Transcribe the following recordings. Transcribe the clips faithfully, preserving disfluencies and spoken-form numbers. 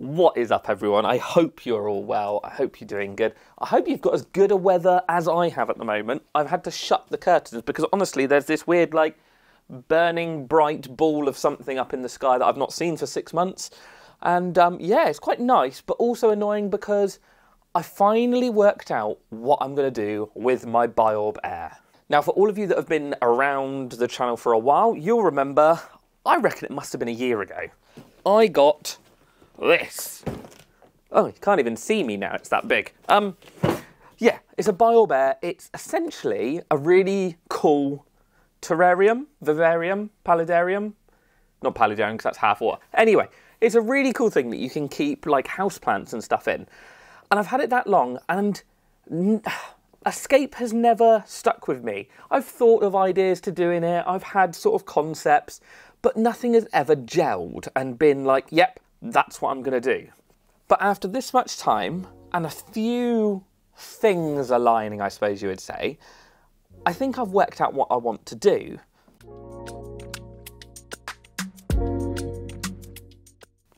What is up, everyone? I hope you're all well. I hope you're doing good. I hope you've got as good a weather as I have at the moment. I've had to shut the curtains because honestly there's this weird like burning bright ball of something up in the sky that I've not seen for six months. And um, yeah, it's quite nice, but also annoying because I finally worked out what I'm going to do with my Biorb Air. Now, for all of you that have been around the channel for a while, you'll remember, I reckon it must have been a year ago, I got this. Oh, you can't even see me now, it's that big. Um, yeah, it's a Biorb Air. It's essentially a really cool terrarium, vivarium, paludarium. Not paludarium, because that's half water. Anyway, it's a really cool thing that you can keep like houseplants and stuff in. And I've had it that long, and escape has never stuck with me. I've thought of ideas to do in it, I've had sort of concepts, but nothing has ever gelled and been like, yep, that's what I'm going to do. But after this much time, and a few things aligning, I suppose you would say, I think I've worked out what I want to do.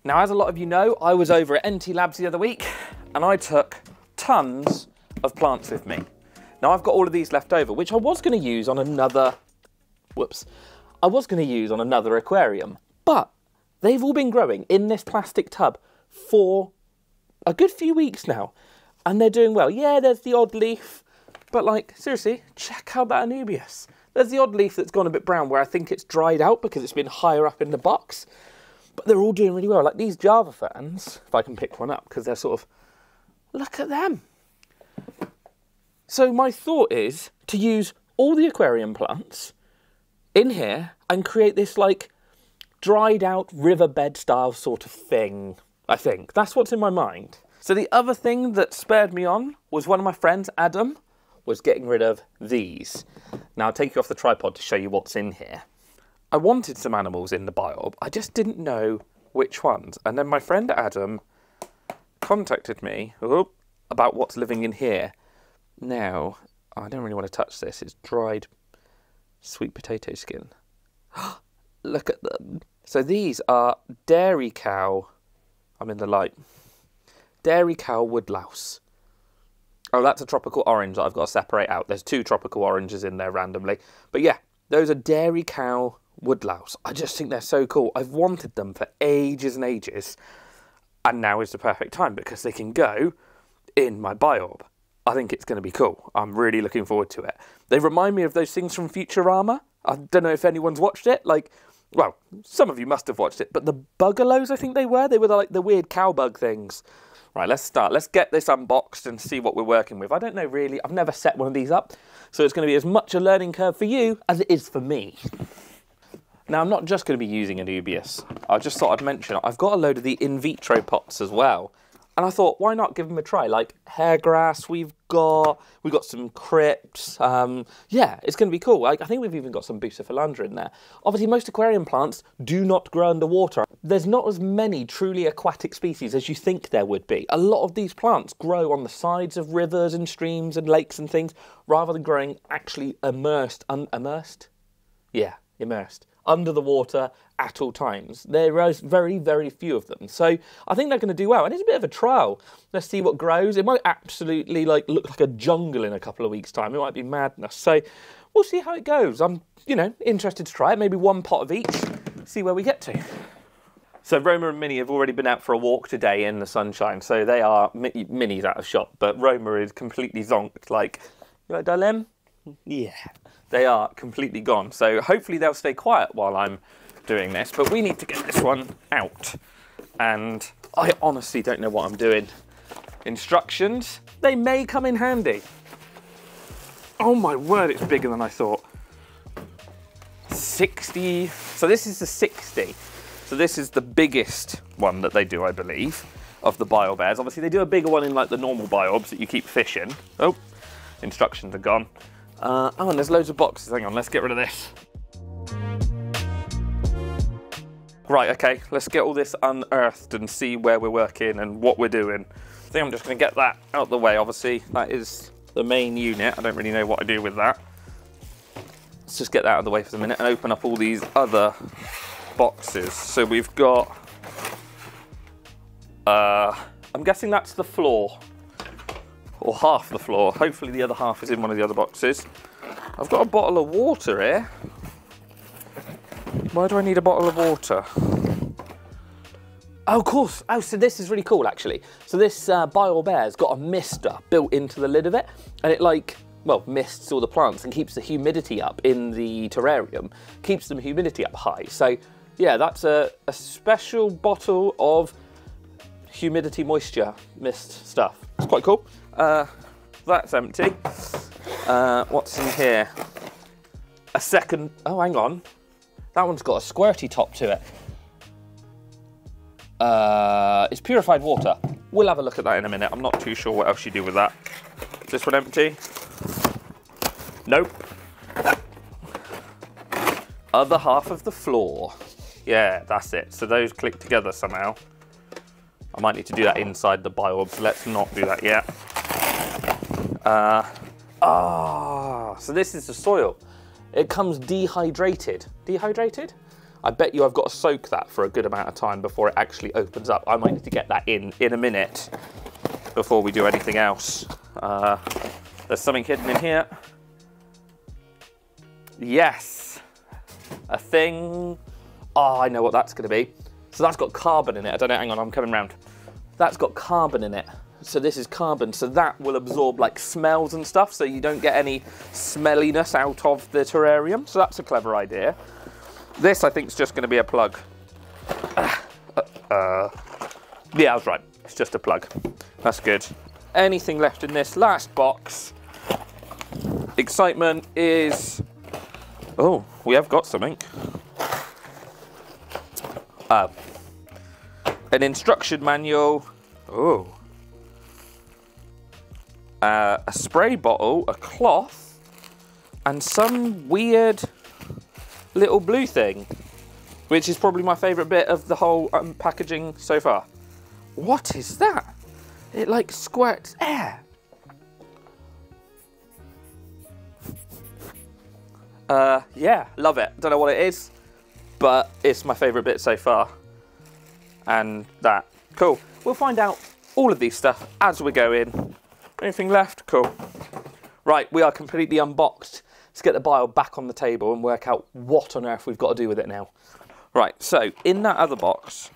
Now, as a lot of you know, I was over at N T Labs the other week, and I took tons of plants with me. Now, I've got all of these left over, which I was going to use on another, whoops, I was going to use on another aquarium, but they've all been growing in this plastic tub for a good few weeks now, and they're doing well. Yeah, there's the odd leaf, but like, seriously, check out that Anubias. There's the odd leaf that's gone a bit brown where I think it's dried out because it's been higher up in the box, but they're all doing really well. Like these Java ferns, if I can pick one up, because they're sort of, look at them. So my thought is to use all the aquarium plants in here and create this like dried out riverbed style sort of thing, I think. That's what's in my mind. So the other thing that spurred me on was one of my friends, Adam, was getting rid of these. Now I'll take you off the tripod to show you what's in here. I wanted some animals in the biorb, I just didn't know which ones. And then my friend Adam contacted me about what's living in here. Now, I don't really want to touch this, it's dried sweet potato skin. Look at them. So these are Dairy Cow, I'm in the light, Dairy Cow Woodlouse. Oh, that's a tropical orange that I've got to separate out. There's two tropical oranges in there randomly. But yeah, those are Dairy Cow Woodlouse. I just think they're so cool. I've wanted them for ages and ages. And now is the perfect time because they can go in my biorb. I think it's going to be cool. I'm really looking forward to it. They remind me of those things from Futurama. I don't know if anyone's watched it. Like, well, some of you must have watched it, but the Bugaloos, I think they were. They were the, like the weird cowbug things. Right, let's start. Let's get this unboxed and see what we're working with. I don't know really. I've never set one of these up, so it's going to be as much a learning curve for you as it is for me. Now, I'm not just going to be using Anubias. I just thought I'd mention, I've got a load of the in vitro pots as well. And I thought, why not give them a try? Like, hairgrass we've got, we've got some crypts. Um, yeah, it's going to be cool. Like, I think we've even got some Bucephalandra in there. Obviously, most aquarium plants do not grow underwater. There's not as many truly aquatic species as you think there would be. A lot of these plants grow on the sides of rivers and streams and lakes and things, rather than growing actually immersed, un immersed? Yeah, immersed. Under the water at all times. There are very, very few of them. So I think they're going to do well. And it's a bit of a trial. Let's see what grows. It might absolutely like look like a jungle in a couple of weeks' time. It might be madness. So we'll see how it goes. I'm, you know, interested to try it. Maybe one pot of each. See where we get to. So Roma and Minnie have already been out for a walk today in the sunshine. So they are, Minnie's out of shot, but Roma is completely zonked. Like, you like Dilem? Yeah. They are completely gone, so hopefully they'll stay quiet while I'm doing this, but we need to get this one out. And I honestly don't know what I'm doing. Instructions, they may come in handy. Oh my word, it's bigger than I thought. sixty, so this is the sixty. So this is the biggest one that they do, I believe, of the biorb airs. Obviously they do a bigger one in like the normal biorbs that you keep fishing. Oh, instructions are gone. Uh, oh, and there's loads of boxes. Hang on, let's get rid of this. Right, okay, let's get all this unearthed and see where we're working and what we're doing. I think I'm just going to get that out of the way, obviously. That is the main unit. I don't really know what I do with that. Let's just get that out of the way for a minute and open up all these other boxes. So we've got Uh, I'm guessing that's the floor, or half the floor. Hopefully the other half is in one of the other boxes. I've got a bottle of water here. Why do I need a bottle of water? Oh, of course. Oh, so this is really cool, actually. So this uh, Biorb Air's got a mister built into the lid of it, and it, like, well, mists all the plants and keeps the humidity up in the terrarium, keeps the humidity up high. So, yeah, that's a, a special bottle of humidity moisture mist stuff. It's quite cool. Uh, that's empty. Uh, what's in here? A second... Oh, hang on. That one's got a squirty top to it. Uh, it's purified water. We'll have a look at that in a minute. I'm not too sure what else you do with that. Is this one empty? Nope. Other half of the floor. Yeah, that's it. So those click together somehow. I might need to do that inside the biorb. Let's not do that yet. Ah, uh, oh, so this is the soil. It comes dehydrated. Dehydrated? I bet you I've got to soak that for a good amount of time before it actually opens up. I might need to get that in in a minute before we do anything else. Uh, there's something hidden in here. Yes, a thing. Oh, I know what that's going to be. So that's got carbon in it. I don't know, hang on, I'm coming round. That's got carbon in it. So this is carbon, so that will absorb like smells and stuff, so you don't get any smelliness out of the terrarium. So that's a clever idea. This, I think, is just going to be a plug. Uh, uh, yeah, I was right. It's just a plug. That's good. Anything left in this last box? Excitement is... Oh, we have got something. Uh, an instruction manual. Oh. Uh, a spray bottle, a cloth, and some weird... little blue thing, which is probably my favourite bit of the whole um, packaging so far. What is that? It like squirts air. Uh, yeah, love it. Don't know what it is, but it's my favourite bit so far. And that. Cool. We'll find out all of these stuff as we go in. Anything left? Cool. Right, we are completely unboxed. Let's get the biorb back on the table and work out what on earth we've got to do with it now. Right, so in that other box,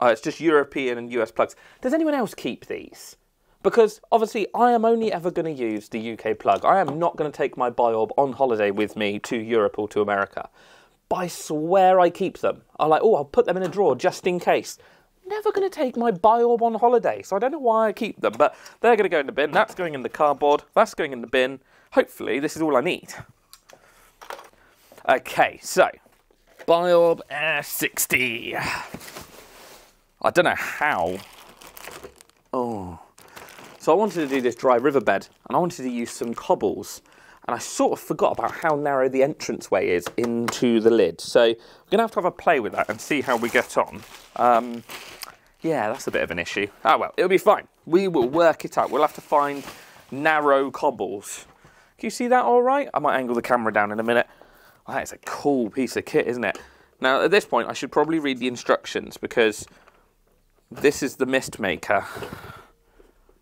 uh, it's just European and U S plugs. Does anyone else keep these? Because obviously I am only ever going to use the U K plug. I am not going to take my biorb on holiday with me to Europe or to America. But I swear I keep them. I'm like, oh, I'll put them in a drawer just in case. Never going to take my biorb on holiday, so I don't know why I keep them. But they're going to go in the bin. That's going in the cardboard. That's going in the bin. Hopefully, this is all I need. Okay, so, Biorb Air sixty. I don't know how. Oh. So I wanted to do this dry riverbed, and I wanted to use some cobbles. And I sort of forgot about how narrow the entranceway is into the lid. So I'm going to have to have a play with that and see how we get on. Um, yeah, that's a bit of an issue. Oh, well, it'll be fine. We will work it out. We'll have to find narrow cobbles. Can you see that all right? I might angle the camera down in a minute. Oh, that is a cool piece of kit, isn't it? Now, at this point, I should probably read the instructions because this is the mist maker.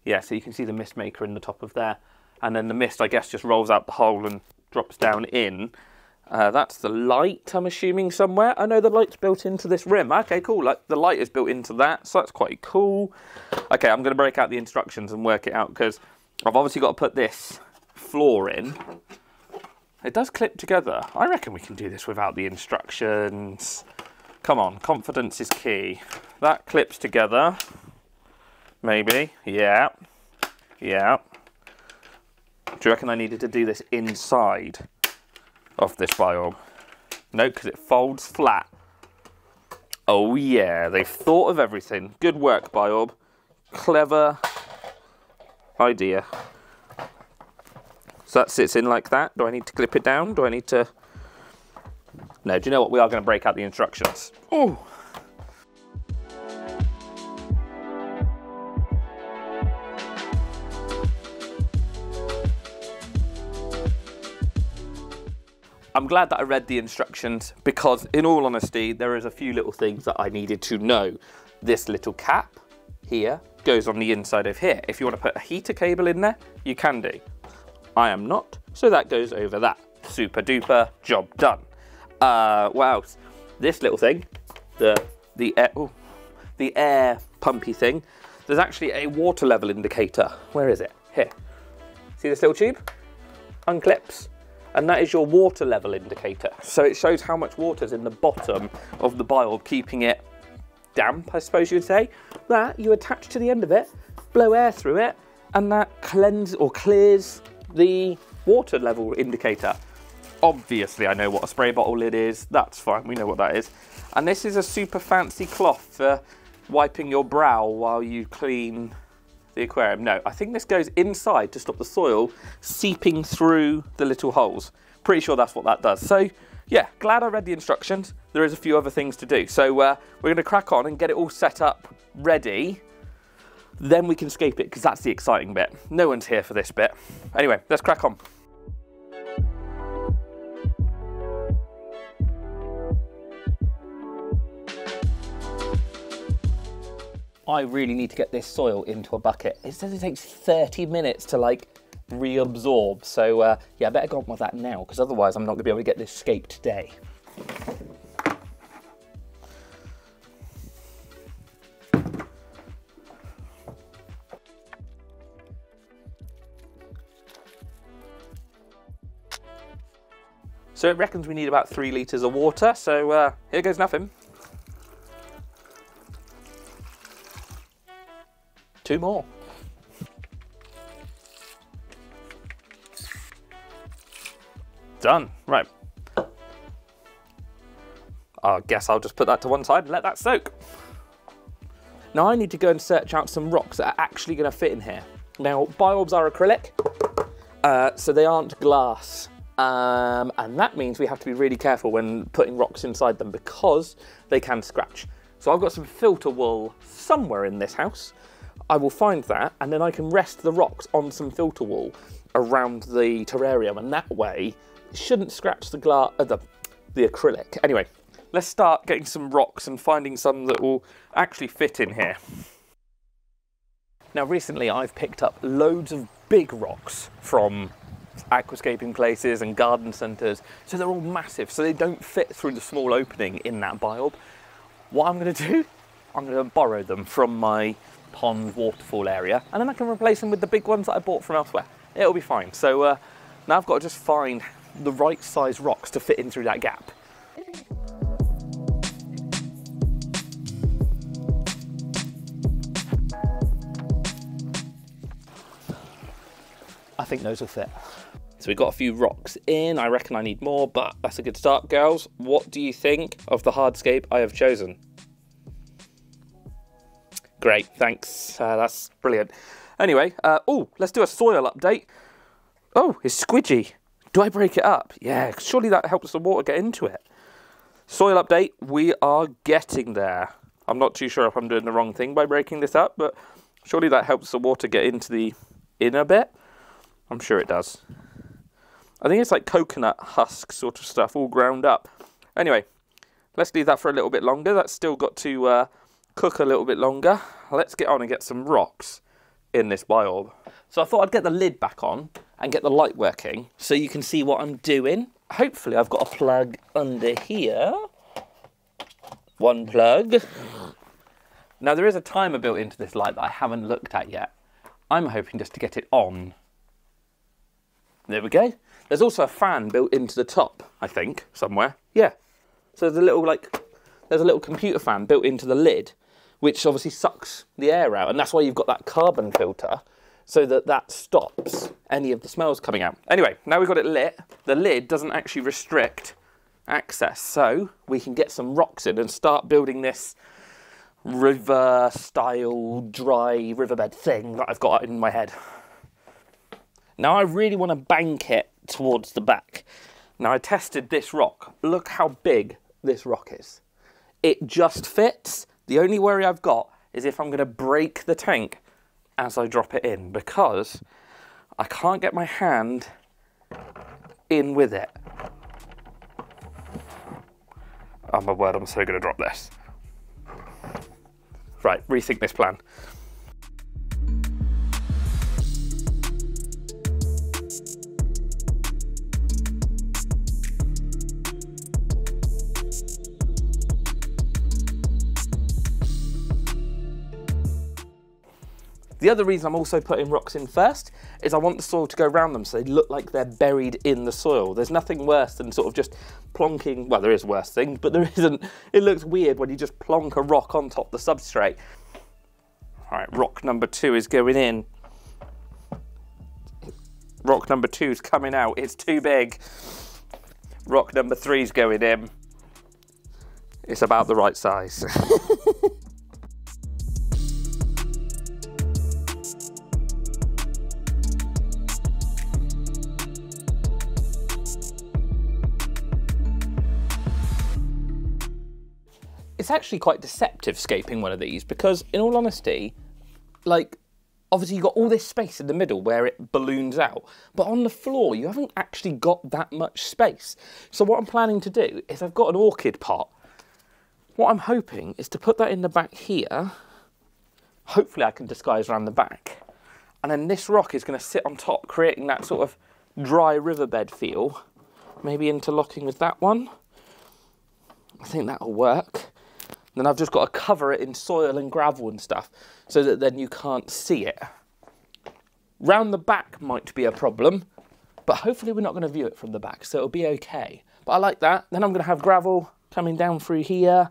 Yeah, so you can see the mist maker in the top of there. And then the mist, I guess, just rolls out the hole and drops down in. Uh, that's the light, I'm assuming, somewhere. Oh, no, the light's built into this rim. Okay, cool. Like, the light is built into that, so that's quite cool. Okay, I'm going to break out the instructions and work it out because I've obviously got to put this floor in. It does clip together. I reckon we can do this without the instructions. Come on, confidence is key. That clips together. Maybe. Yeah. Yeah. Do you reckon I needed to do this inside of this biorb? No, because it folds flat. Oh yeah, they've thought of everything. Good work, biorb. Clever idea. So that sits in like that. Do I need to clip it down? Do I need to... No, do you know what? We are going to break out the instructions. Oh! I'm glad that I read the instructions because, in all honesty, there is a few little things that I needed to know. this little cap here goes on the inside of here. If you want to put a heater cable in there, you can do. I am not, so that goes over that. Super duper, job done. Uh, what else? This little thing, the the air, ooh, the air pumpy thing. There's actually a water level indicator. Where is it? Here. See this little tube? Unclips. And that is your water level indicator. So it shows how much water's in the bottom of the biorb, keeping it damp, I suppose you'd say. That you attach to the end of it, blow air through it, and that cleanses or clears the water level indicator. Obviously, I know what a spray bottle lid is. That's fine, we know what that is. And this is a super fancy cloth for wiping your brow while you clean the aquarium. No, I think this goes inside to stop the soil seeping through the little holes. Pretty sure that's what that does. So yeah, glad I read the instructions. There is a few other things to do. So uh, we're gonna crack on and get it all set up, ready. Then we can scape it, because that's the exciting bit. No one's here for this bit. Anyway, let's crack on. I really need to get this soil into a bucket. It says it takes thirty minutes to like reabsorb. So uh, yeah, I better go on with that now, because otherwise I'm not gonna be able to get this scaped today. So it reckons we need about three litres of water. So uh, here goes nothing. Two more. Done. Right. I guess I'll just put that to one side and let that soak. Now I need to go and search out some rocks that are actually going to fit in here. Now, biorbs are acrylic, uh, so they aren't glass. Um, and that means we have to be really careful when putting rocks inside them, because they can scratch. So I've got some filter wool somewhere in this house. I will find that, and then I can rest the rocks on some filter wool around the terrarium, and that way it shouldn't scratch the glass, uh, the, the acrylic. Anyway, let's start getting some rocks and finding some that will actually fit in here. Now recently I've picked up loads of big rocks from aquascaping places and garden centres, so they're all massive, so they don't fit through the small opening in that biorb. What I'm going to do, I'm going to borrow them from my pond waterfall area, and then I can replace them with the big ones that I bought from elsewhere. It'll be fine. So uh, now I've got to just find the right size rocks to fit in through that gap. I think those will fit. So we've got a few rocks in. I reckon I need more, but that's a good start, girls. What do you think of the hardscape I have chosen? Great, thanks. Uh, that's brilliant. Anyway, uh, oh, let's do a soil update. Oh, it's squidgy. Do I break it up? Yeah, surely that helps the water get into it. Soil update, we are getting there. I'm not too sure if I'm doing the wrong thing by breaking this up, but surely that helps the water get into the inner bit. I'm sure it does. I think it's like coconut husk sort of stuff, all ground up. Anyway, let's leave that for a little bit longer. That's still got to uh, cook a little bit longer. Let's get on and get some rocks in this biorb. So I thought I'd get the lid back on and get the light working so you can see what I'm doing. Hopefully I've got a plug under here. One plug. Now there is a timer built into this light that I haven't looked at yet. I'm hoping just to get it on. There we go. There's also a fan built into the top, I think, somewhere. Yeah. So there's a little like, there's a little computer fan built into the lid, which obviously sucks the air out, and that's why you've got that carbon filter, so that that stops any of the smells coming out. Anyway, now we've got it lit, the lid doesn't actually restrict access, so we can get some rocks in and start building this river-style dry riverbed thing that I've got in my head. Now I really want to bank it towards the back. Now I tested this rock. Look how big this rock is. It just fits. The only worry I've got is if I'm going to break the tank as I drop it in, because I can't get my hand in with it. Oh my word, I'm so going to drop this. right, rethink this plan. The other reason I'm also putting rocks in first is I want the soil to go around them so they look like they're buried in the soil. There's nothing worse than sort of just plonking, well there is worse things, but there isn't, it looks weird when you just plonk a rock on top of the substrate. All right, rock number two is going in. Rock number two is coming out, it's too big. Rock number three is going in. It's about the right size. It's actually quite deceptive scaping one of these because, in all honesty, like, obviously you've got all this space in the middle where it balloons out, but on the floor you haven't actually got that much space. So what I'm planning to do is I've got an orchid pot. What I'm hoping is to put that in the back here. Hopefully I can disguise around the back. And then this rock is going to sit on top, creating that sort of dry riverbed feel. Maybe interlocking with that one. I think that'll work. Then I've just got to cover it in soil and gravel and stuff so that then you can't see it. Round the back might be a problem, but hopefully we're not going to view it from the back, so it'll be okay. But I like that. Then I'm going to have gravel coming down through here.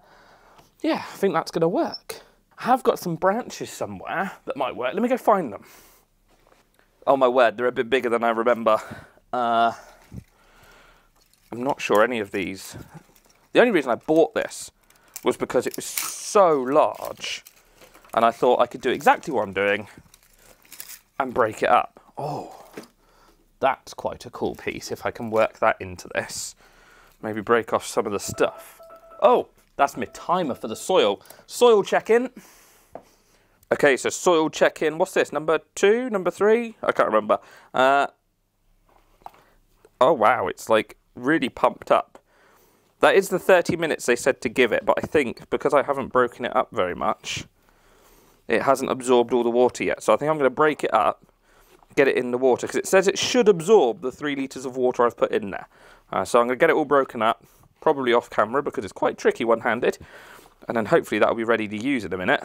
Yeah, I think that's going to work. I have got some branches somewhere that might work. Let me go find them. Oh my word, they're a bit bigger than I remember. Uh, I'm not sure any of these. The only reason I bought this was because it was so large and I thought I could do exactly what I'm doing and break it up. Oh, that's quite a cool piece if I can work that into this. Maybe break off some of the stuff. Oh, that's my timer for the soil. Soil check-in. Okay, so soil check-in. What's this, number two, number three? I can't remember. Uh, oh wow, it's like really pumped up. That is the thirty minutes they said to give it, but I think because I haven't broken it up very much, it hasn't absorbed all the water yet. So I think I'm going to break it up, get it in the water, because it says it should absorb the three litres of water I've put in there. Uh, so I'm going to get it all broken up, probably off camera, because it's quite tricky one-handed, and then hopefully that'll be ready to use in a minute.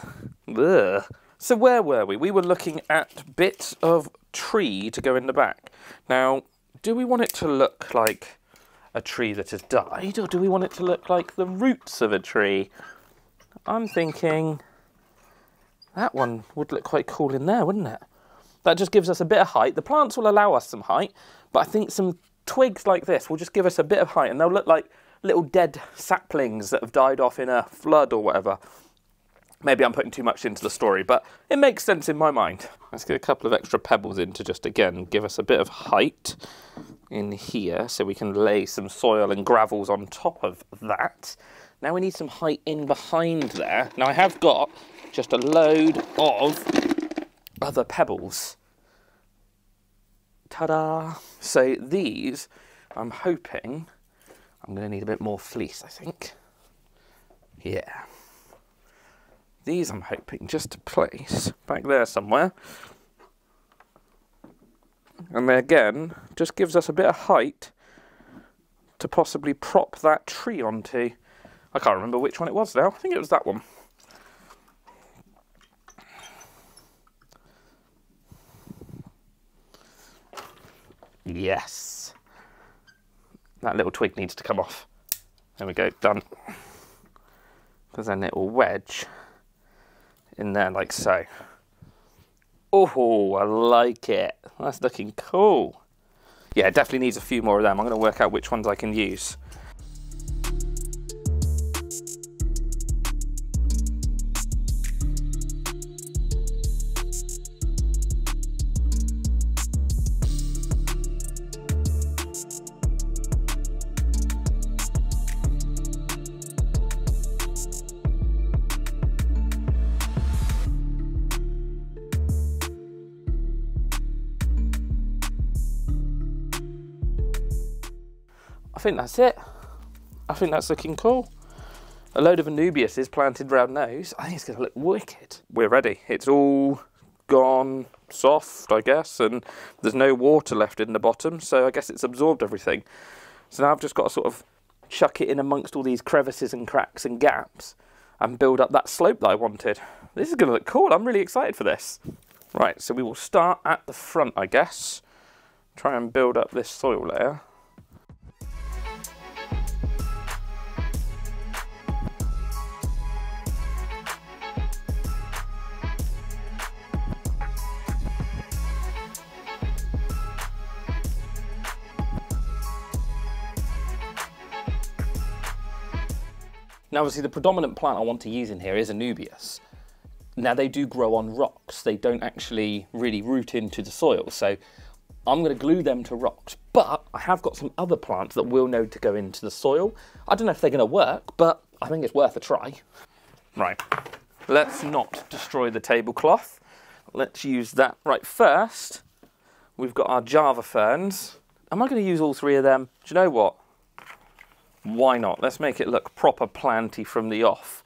Ugh. So where were we? We were looking at bits of tree to go in the back. Now, do we want it to look like a tree that has died, or do we want it to look like the roots of a tree? I'm thinking that one would look quite cool in there, wouldn't it? That just gives us a bit of height. The plants will allow us some height, but I think some twigs like this will just give us a bit of height, and they'll look like little dead saplings that have died off in a flood or whatever. Maybe I'm putting too much into the story, but it makes sense in my mind. Let's get a couple of extra pebbles in to just, again, give us a bit of height in here so we can lay some soil and gravels on top of that. Now we need some height in behind there. Now I have got just a load of other pebbles. Ta-da! So these, I'm hoping, I'm going to need a bit more fleece, I think. Yeah. These I'm hoping just to place back there somewhere. And there again, just gives us a bit of height to possibly prop that tree onto. I can't remember which one it was now. I think it was that one. Yes. That little twig needs to come off. There we go, done. Because then it will wedge in there like so. Oh, I like it. That's looking cool. Yeah, it definitely needs a few more of them. I'm going to work out which ones I can use. I think that's it. I think that's looking cool. A load of Anubias is planted round those. I think it's going to look wicked. We're ready. It's all gone soft, I guess, and there's no water left in the bottom, so I guess it's absorbed everything. So now I've just got to sort of chuck it in amongst all these crevices and cracks and gaps and build up that slope that I wanted. This is going to look cool. I'm really excited for this. Right, so we will start at the front, I guess. Try and build up this soil layer. Now, obviously, the predominant plant I want to use in here is Anubias. Now, they do grow on rocks. They don't actually really root into the soil, so I'm going to glue them to rocks. But I have got some other plants that will know to go into the soil. I don't know if they're going to work, but I think it's worth a try. Right, let's not destroy the tablecloth. Let's use that. Right, first, we've got our Java ferns. Am I going to use all three of them? Do you know what? Why not? Let's make it look proper planty from the off.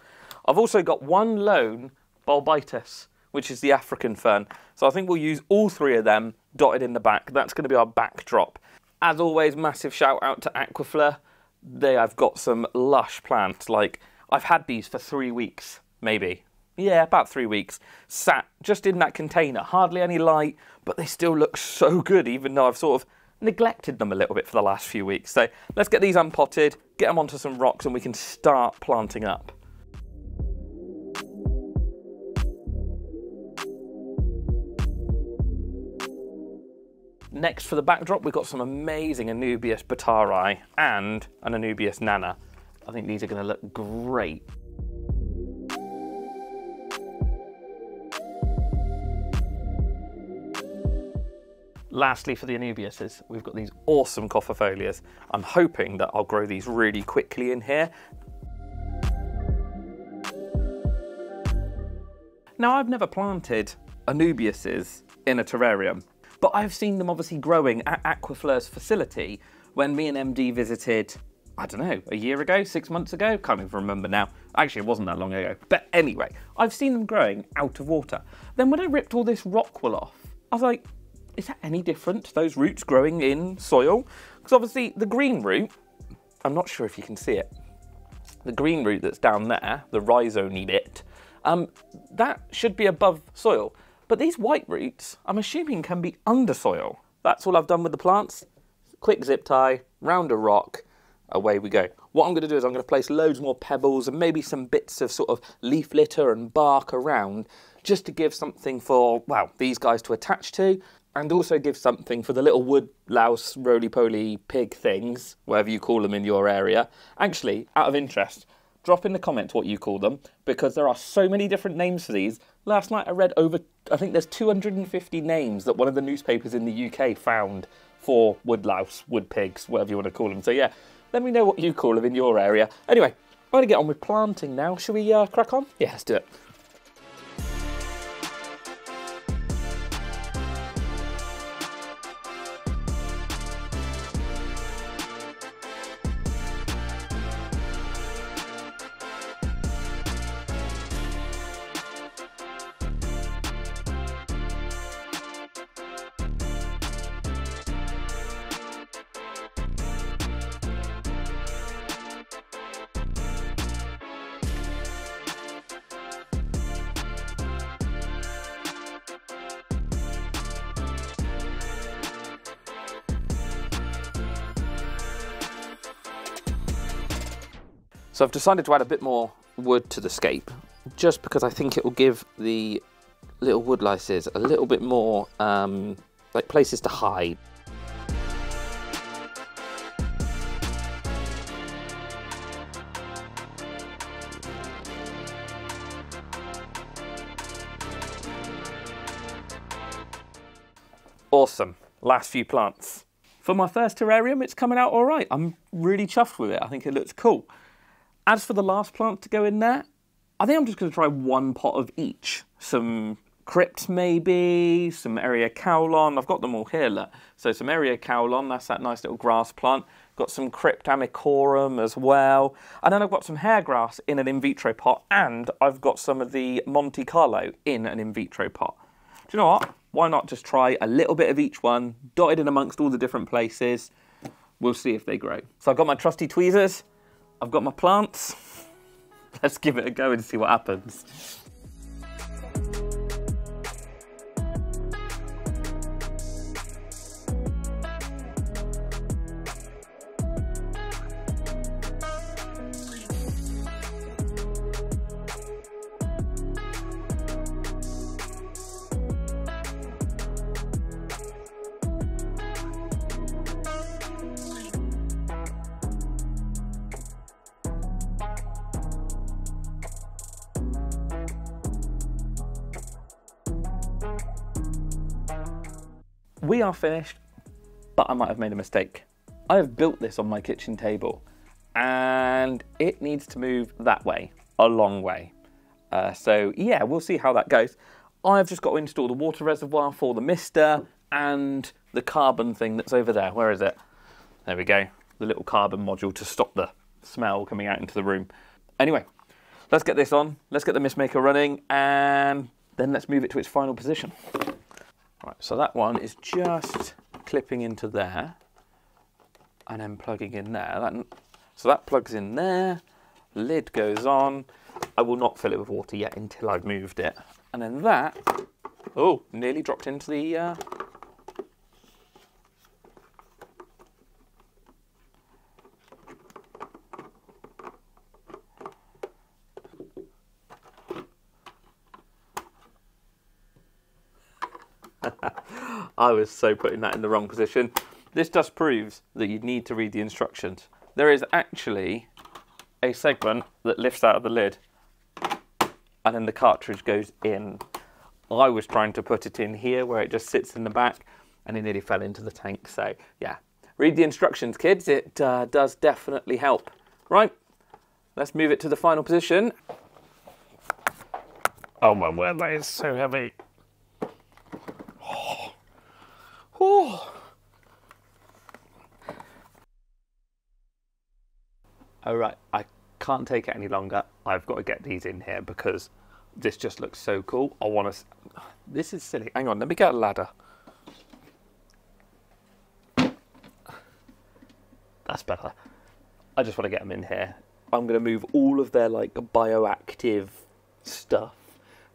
I've also got one lone Bolbitis, which is the African fern. So I think we'll use all three of them dotted in the back. That's going to be our backdrop. As always, massive shout out to Aquaflora. They have got some lush plants. Like, I've had these for three weeks, maybe. Yeah, about three weeks. Sat just in that container. Hardly any light, but they still look so good, even though I've sort of neglected them a little bit for the last few weeks. So let's get these unpotted, get them onto some rocks, and we can start planting up. Next for the backdrop, we've got some amazing Anubias barteri and an Anubias nana. I think these are going to look great. Lastly, for the Anubiases, we've got these awesome coffeefolias. I'm hoping that I'll grow these really quickly in here. Now, I've never planted Anubiases in a terrarium, but I've seen them obviously growing at Aquaflora's facility when me and M D visited, I don't know, a year ago, six months ago? Can't even remember now. Actually, it wasn't that long ago. But anyway, I've seen them growing out of water. Then when I ripped all this rock wool off, I was like, is that any different to those roots growing in soil? Because obviously the green root, I'm not sure if you can see it, the green root that's down there, the rhizome bit, um, that should be above soil. But these white roots, I'm assuming, can be under soil. That's all I've done with the plants. Quick zip tie, round a rock, away we go. What I'm going to do is I'm going to place loads more pebbles and maybe some bits of sort of leaf litter and bark around, just to give something for, well, these guys to attach to, and also give something for the little woodlouse, roly-poly pig things, whatever you call them in your area. Actually, out of interest, drop in the comments what you call them, because there are so many different names for these. Last night I read over, I think there's two hundred and fifty names that one of the newspapers in the U K found for woodlouse, wood pigs, whatever you want to call them. So yeah, let me know what you call them in your area. Anyway, I'm going to get on with planting now. Shall we uh, crack on? Yeah, let's do it. So I've decided to add a bit more wood to the scape, just because I think it will give the little woodlices a little bit more um, like places to hide. Awesome, last few plants. For my first terrarium, it's coming out all right. I'm really chuffed with it. I think it looks cool. As for the last plant to go in there, I think I'm just going to try one pot of each. Some crypt maybe, some Eriocaulon. I've got them all here, look. So some Eriocaulon, that's that nice little grass plant. got some crypt amicorum as well. And then I've got some hairgrass in an in vitro pot, and I've got some of the Monte Carlo in an in vitro pot. Do you know what? Why not just try a little bit of each one, dotted in amongst all the different places. We'll see if they grow. So I've got my trusty tweezers, I've got my plants. Let's give it a go and see what happens. We are finished, but I might have made a mistake. I have built this on my kitchen table and it needs to move that way, a long way. Uh, so yeah, we'll see how that goes. I've just got to install the water reservoir for the mister and the carbon thing that's over there. Where is it? There we go. The little carbon module to stop the smell coming out into the room. Anyway, let's get this on. Let's get the mist maker running and then let's move it to its final position. Right, so that one is just clipping into there and then plugging in there. That, so that plugs in there, lid goes on. I will not fill it with water yet until I've moved it. And then that, oh, nearly dropped into the, uh, I was so putting that in the wrong position. This just proves that you need to read the instructions. There is actually a segment that lifts out of the lid and then the cartridge goes in. I was trying to put it in here where it just sits in the back and it nearly fell into the tank. So yeah, read the instructions, kids. It uh, does definitely help. Right, let's move it to the final position. Oh my word, that is so heavy. Oh. All right, I can't take it any longer. I've got to get these in here because this just looks so cool. I want to... This is silly. Hang on, let me get a ladder. That's better. I just want to get them in here. I'm going to move all of their, like, bioactive stuff.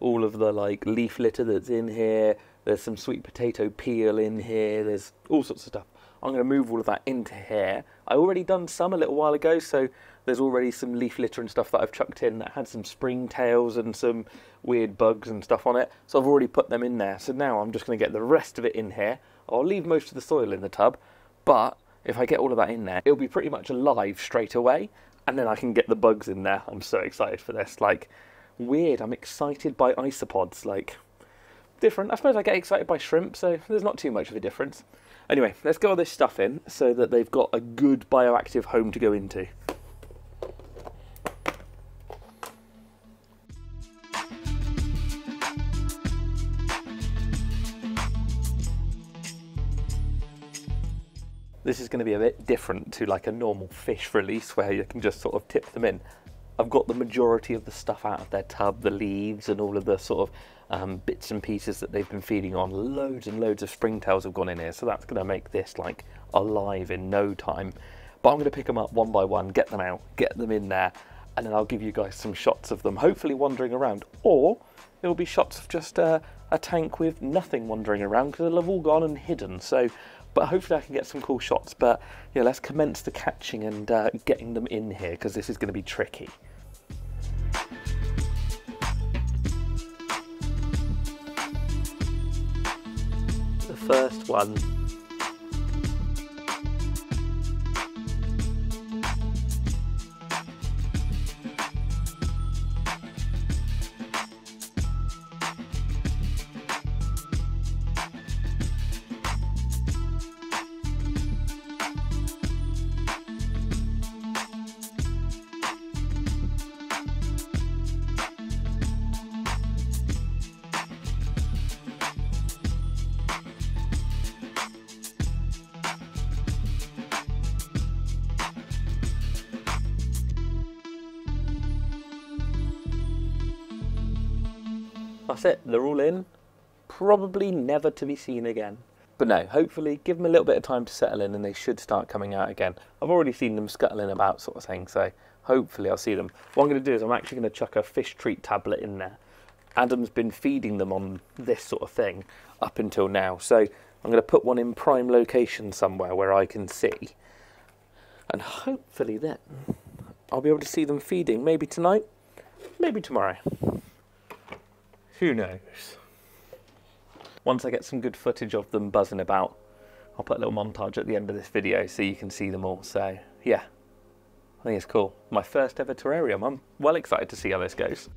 All of the, like, leaf litter that's in here. There's some sweet potato peel in here. There's all sorts of stuff. I'm going to move all of that into here. I already done some a little while ago, so there's already some leaf litter and stuff that I've chucked in that had some springtails and some weird bugs and stuff on it. So I've already put them in there. So now I'm just going to get the rest of it in here. I'll leave most of the soil in the tub, but if I get all of that in there, it'll be pretty much alive straight away. And then I can get the bugs in there. I'm so excited for this. Like, weird. I'm excited by isopods. Like... different. I suppose I get excited by shrimp, so there's not too much of a difference. Anyway, let's get all this stuff in so that they've got a good bioactive home to go into. This is going to be a bit different to like a normal fish release where you can just sort of tip them in. I've got the majority of the stuff out of their tub, the leaves and all of the sort of um, bits and pieces that they've been feeding on. Loads and loads of springtails have gone in here, so that's going to make this like alive in no time. But I'm going to pick them up one by one, get them out, get them in there, and then I'll give you guys some shots of them, hopefully wandering around, or it'll be shots of just uh, a tank with nothing wandering around because they'll have all gone and hidden. So, but hopefully I can get some cool shots. But yeah, let's commence the catching and uh, getting them in here because this is going to be tricky. The first one. That's it, they're all in. Probably never to be seen again. But no, hopefully give them a little bit of time to settle in and they should start coming out again. I've already seen them scuttling about sort of thing, so hopefully I'll see them. What I'm going to do is I'm actually going to chuck a fish treat tablet in there. Adam's been feeding them on this sort of thing up until now, so I'm going to put one in prime location somewhere where I can see. And hopefully then I'll be able to see them feeding, maybe tonight, maybe tomorrow. Who knows? Once I get some good footage of them buzzing about, I'll put a little montage at the end of this video so you can see them all. So yeah, I think it's cool. My first ever terrarium. I'm well excited to see how this goes.